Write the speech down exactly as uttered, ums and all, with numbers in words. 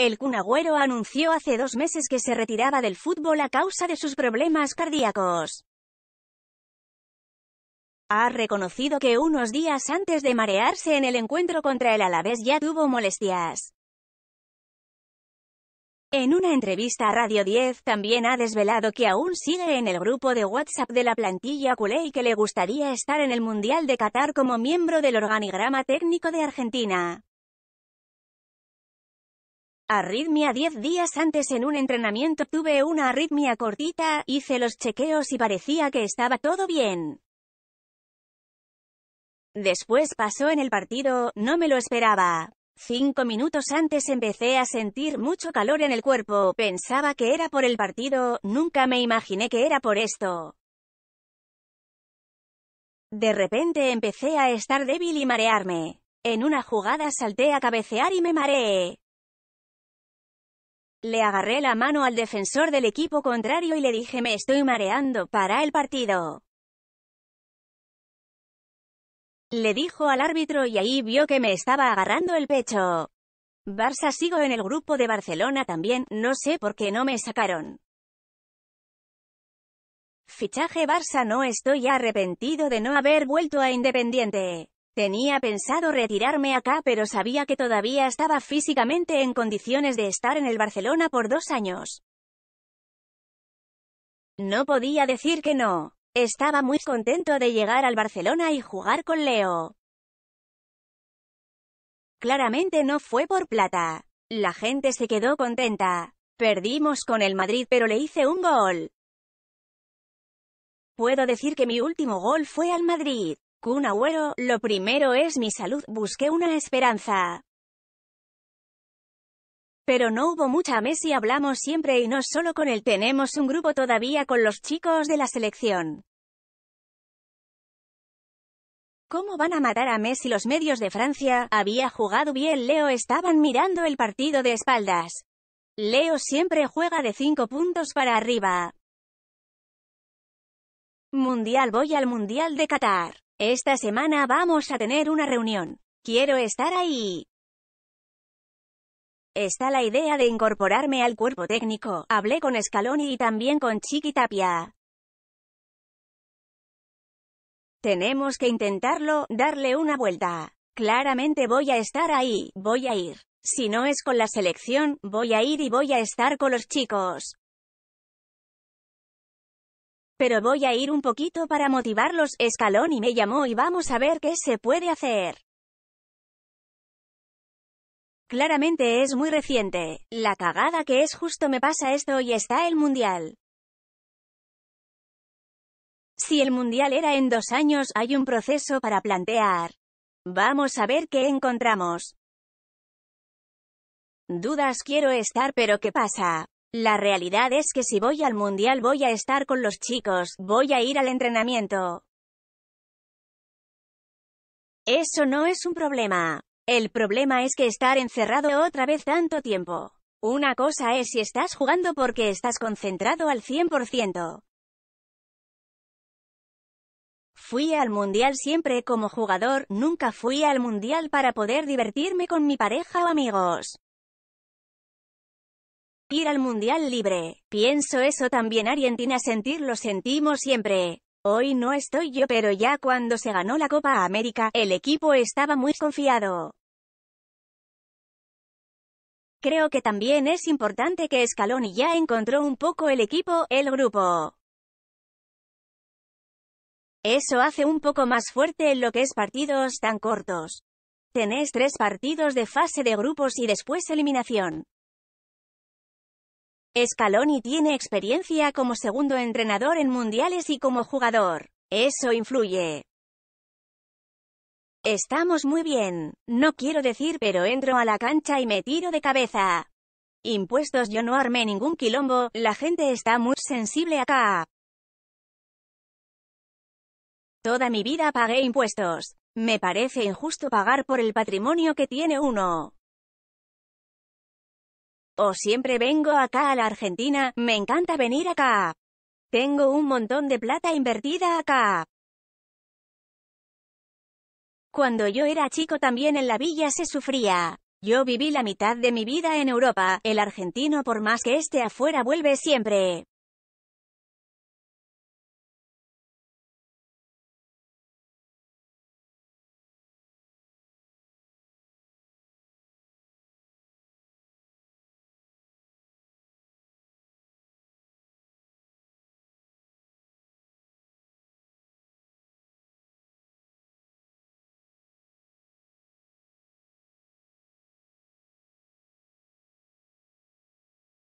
El Kun Agüero anunció hace dos meses que se retiraba del fútbol a causa de sus problemas cardíacos. Ha reconocido que unos días antes de marearse en el encuentro contra el Alavés ya tuvo molestias. En una entrevista a Radio diez también ha desvelado que aún sigue en el grupo de WhatsApp de la plantilla culé y que le gustaría estar en el Mundial de Qatar como miembro del organigrama técnico de Argentina. Arritmia. Diez días antes, en un entrenamiento, tuve una arritmia cortita, hice los chequeos y parecía que estaba todo bien. Después pasó en el partido, no me lo esperaba. Cinco minutos antes empecé a sentir mucho calor en el cuerpo, pensaba que era por el partido, nunca me imaginé que era por esto. De repente empecé a estar débil y marearme. En una jugada salté a cabecear y me mareé. Le agarré la mano al defensor del equipo contrario y le dije me estoy mareando, para el partido. Le dijo al árbitro y ahí vio que me estaba agarrando el pecho. Barça. Sigo en el grupo de Barcelona también, no sé por qué no me sacaron. Fichaje Barça. No estoy arrepentido de no haber vuelto a Independiente. Tenía pensado retirarme acá, pero sabía que todavía estaba físicamente en condiciones de estar en el Barcelona por dos años. No podía decir que no. Estaba muy contento de llegar al Barcelona y jugar con Leo. Claramente no fue por plata. La gente se quedó contenta. Perdimos con el Madrid, pero le hice un gol. Puedo decir que mi último gol fue al Madrid. Kun Agüero, lo primero es mi salud, busqué una esperanza. Pero no hubo mucha. Messi. Hablamos siempre y no solo con él, tenemos un grupo todavía con los chicos de la selección. ¿Cómo van a matar a Messi? Los medios de Francia, había jugado bien Leo, estaban mirando el partido de espaldas. Leo siempre juega de cinco puntos para arriba. Mundial. Voy al Mundial de Qatar. Esta semana vamos a tener una reunión. Quiero estar ahí. Está la idea de incorporarme al cuerpo técnico. Hablé con Scaloni y también con Chiqui Tapia. Tenemos que intentarlo, darle una vuelta. Claramente voy a estar ahí, voy a ir. Si no es con la selección, voy a ir y voy a estar con los chicos. Pero voy a ir un poquito para motivarlos. Scaloni me llamó y vamos a ver qué se puede hacer. Claramente es muy reciente. La cagada que es, justo me pasa esto y está el Mundial. Si el Mundial era en dos años, hay un proceso para plantear. Vamos a ver qué encontramos. Dudas. Quiero estar, pero ¿qué pasa? La realidad es que si voy al Mundial voy a estar con los chicos, voy a ir al entrenamiento. Eso no es un problema. El problema es que estar encerrado otra vez tanto tiempo. Una cosa es si estás jugando porque estás concentrado al cien por ciento. Fui al Mundial siempre como jugador, nunca fui al Mundial para poder divertirme con mi pareja o amigos. Ir al Mundial libre. Pienso eso también. Argentina. Sentir, lo sentimos siempre. Hoy no estoy yo, pero ya cuando se ganó la Copa América, el equipo estaba muy confiado. Creo que también es importante que Scaloni ya encontró un poco el equipo, el grupo. Eso hace un poco más fuerte en lo que es partidos tan cortos. Tenés tres partidos de fase de grupos y después eliminación. Scaloni tiene experiencia como segundo entrenador en mundiales y como jugador. Eso influye. Estamos muy bien. No quiero decir, pero entro a la cancha y me tiro de cabeza. Impuestos. Yo no armé ningún quilombo, la gente está muy sensible acá. Toda mi vida pagué impuestos. Me parece injusto pagar por el patrimonio que tiene uno. O siempre vengo acá a la Argentina, me encanta venir acá. Tengo un montón de plata invertida acá. Cuando yo era chico también en la villa se sufría. Yo viví la mitad de mi vida en Europa, el argentino por más que esté afuera vuelve siempre.